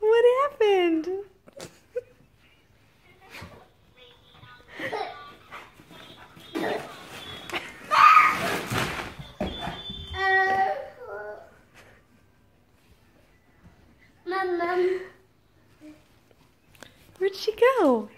What happened? Where'd she go?